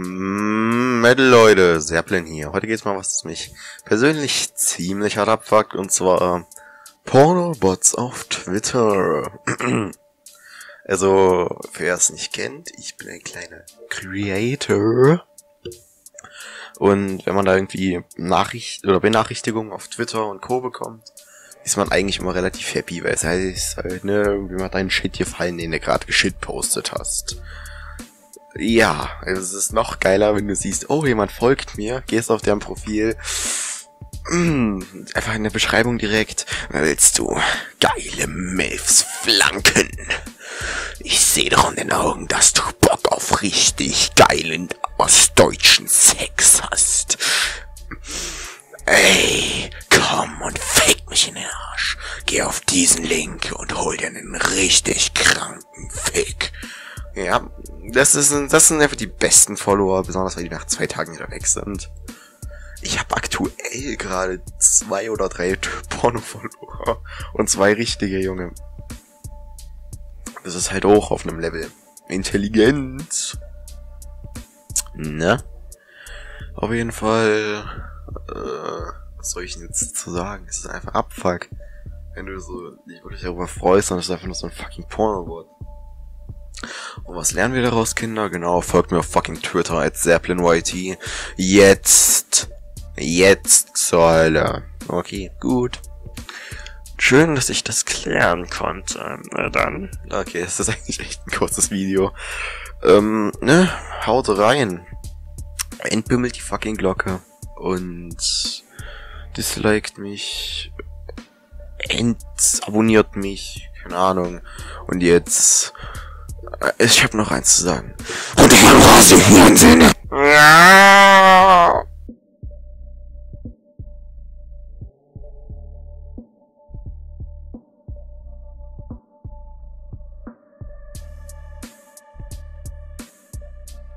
Metal Leute, Serplin hier. Heute geht's mal was mich persönlich ziemlich hart abfuckt, und zwar Pornobots auf Twitter. Also, wer es nicht kennt, ich bin ein kleiner Creator. Und wenn man da irgendwie Benachrichtigungen auf Twitter und Co. bekommt, ist man eigentlich immer relativ happy, weil es heißt halt, ne, irgendwie hat dein Shit gefallen, den du gerade geshitpostet hast. Ja, also es ist noch geiler, wenn du siehst, oh, jemand folgt mir, gehst auf deren Profil, einfach in der Beschreibung direkt, willst du geile Milfs flanken? Ich sehe doch in den Augen, dass du Bock auf richtig geilen ostdeutschen Sex hast. Ey, komm und fick mich in den Arsch. Geh auf diesen Link und hol dir einen richtig kranken Fick. Ja, das sind einfach die besten Follower, besonders weil die nach 2 Tagen wieder weg sind. Ich habe aktuell gerade 2 oder 3 Porno-Follower und 2 richtige, Junge. Das ist halt auch auf einem Level. Intelligenz. Ne? Auf jeden Fall, was soll ich denn jetzt zu sagen? Es ist einfach Abfuck. Wenn du so nicht wirklich darüber freust, sondern es ist einfach nur so ein fucking Porno-Wort. Und was lernen wir daraus, Kinder? Genau, folgt mir auf fucking Twitter als SerplinYT. Jetzt zur Hölle. Okay, gut. Schön, dass ich das klären konnte. Na dann. Okay, das ist eigentlich echt ein kurzes Video. Ne? Haut rein. Entbimmelt die fucking Glocke. Und disliked mich. Entabonniert mich. Keine Ahnung. Und jetzt... Ich hab noch eins zu sagen. Und ich bin raus im Hirn.